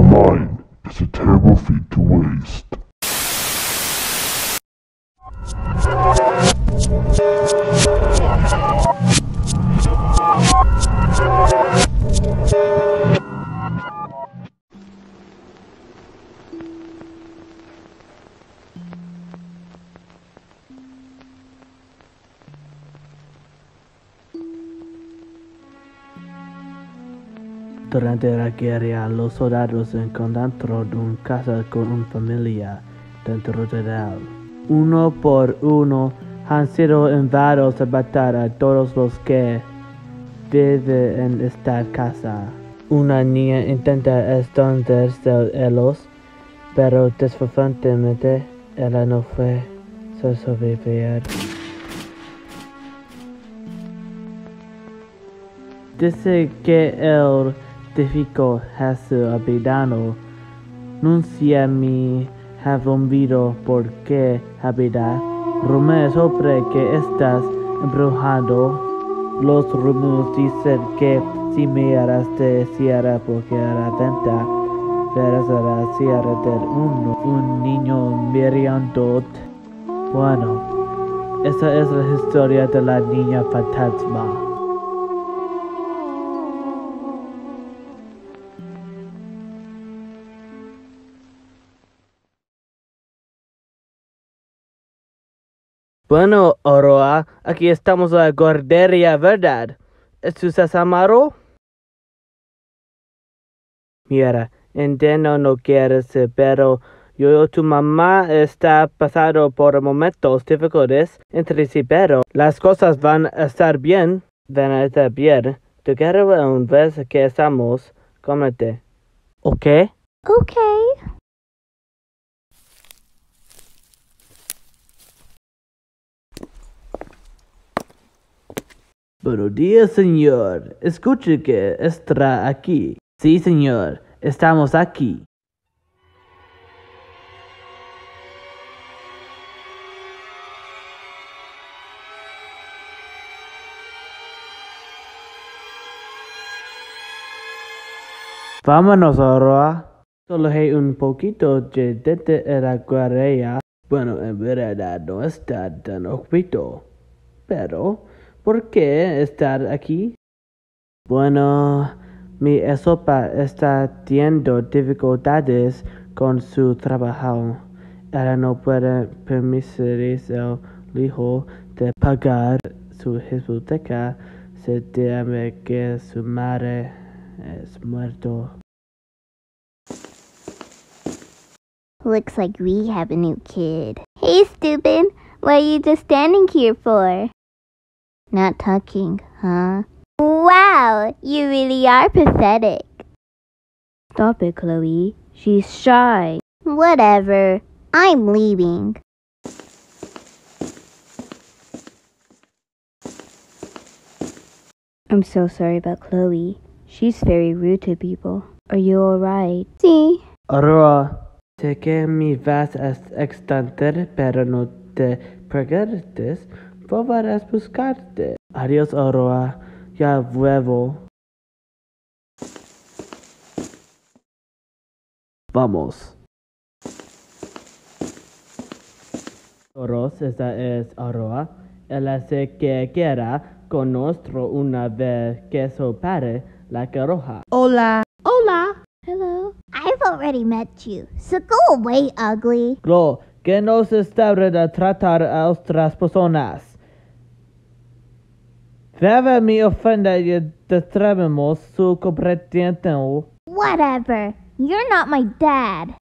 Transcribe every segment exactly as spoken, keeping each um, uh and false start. A mind is a terrible feat to waste. Durante la guerra, los soldados encontraron un casa con una familia dentro de él. Uno por uno han sido invitados a matar a todos los que viven en esta casa. Una niña intenta esconderse de ellos, pero desafortunadamente ella no fue sobrevivir. Dice que él Típico Jesús habitano, nunca me he olvidado por qué habitar. Rumores sobre que estás embrujado. Los rumores dicen que si miras de cierra porque la venta, verás la cierra de uno, un niño mirando. Bueno, esa es la historia de la niña fantasma. Bueno, Aurora, aquí estamos en la guardería, ¿verdad? ¿Estás amaro? Mira, entiendo no quieres, pero yo y tu mamá está pasando por momentos difíciles entre sí, pero las cosas van a estar bien. Van a estar bien. Te quiero una vez que estamos, cómete. ¿Ok? Ok. Buenos días, señor. Escuche que está aquí. Sí, señor. Estamos aquí. Vámonos, Aurora. Solo hay un poquito de dente en la guardería. Bueno, en verdad no está tan oculto, pero ¿por qué estar aquí? Bueno, mi sopa está teniendo dificultades con su trabajo. Ella no puede permitirse el lujo de pagar su hipoteca. Se teme que su madre es muerto. Looks like we have a new kid. Hey, stupid! What are you just standing here for? Not talking, huh? Wow, you really are pathetic. Stop it, Chloe. She's shy. Whatever. I'm leaving. I'm so sorry about Chloe. She's very rude to people. Are you alright? Sí. Aurora, sé que me vas a extender, pero no te preguntes. Podrás buscarte. Adiós, Aurora. Ya vuelvo. Vamos. Toros, esa es Aurora. Ella se que quiera con nosotros una vez que sopare la carroja. Hola. Hola. Hello. I've already met you, so go away, ugly. Chloe, que nos está retratar a otras personas. Never me offended that you disturbemos su comprensión. Whatever. You're not my dad.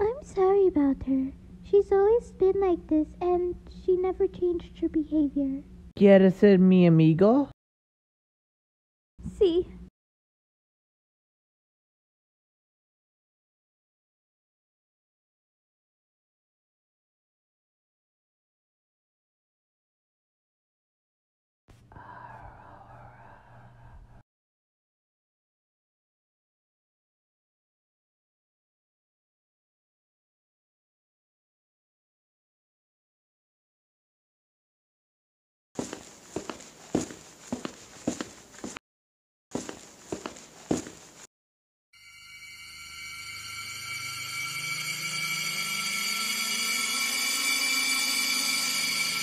I'm sorry about her. She's always been like this and she never changed her behavior. ¿Quieres ser mi amigo? Sí.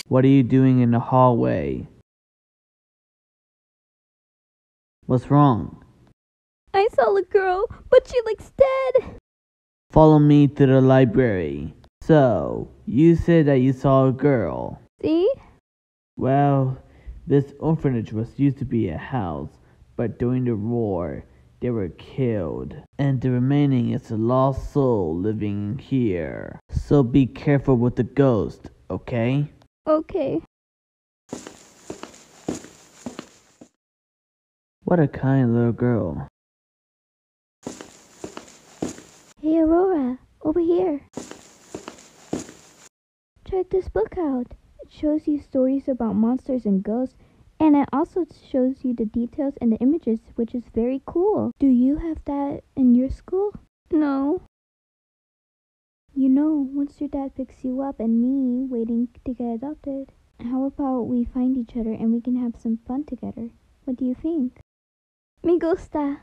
What are you doing in the hallway? What's wrong? I saw a girl, but she looks dead. Follow me to the library. So, you said that you saw a girl. See? Well, this orphanage was used to be a house, but during the war, they were killed. And the remaining is a lost soul living here. So be careful with the ghost, okay? Okay. What a kind little girl. Hey Aurora, over here. Check this book out. It shows you stories about monsters and ghosts, and it also shows you the details and the images, which is very cool. Do you have that in your school? No. You know, once your dad picks you up and me waiting to get adopted, how about we find each other and we can have some fun together? What do you think? Me gusta.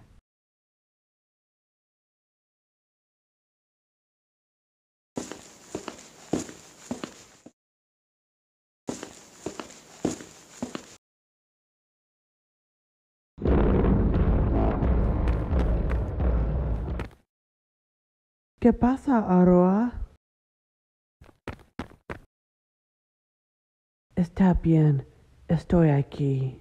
¿Qué pasa, Aurora? Está bien, estoy aquí.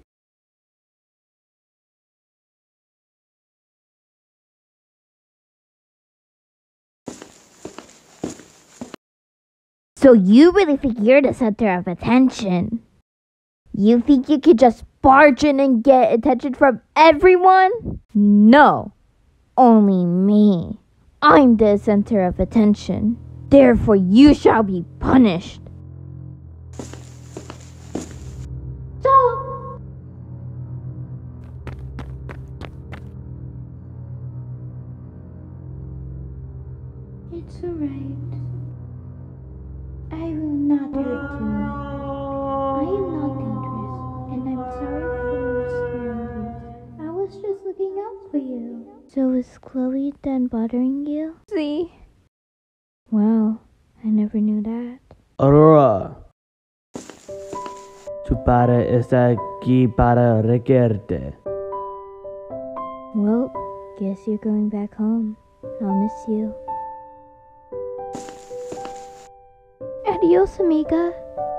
So you really think you're the center of attention? You think you could just barge in and get attention from everyone? No, only me. I'm the center of attention. Therefore, you shall be punished. So... It's alright. I will not hurt you. I am not dangerous, and I'm sorry for scaring you. I was just looking out for you. So is Chloe done bothering you? See? Wow, I never knew that. Aurora, tu padre está aquí para requerte. Well, guess you're going back home. I'll miss you. Adios, amiga.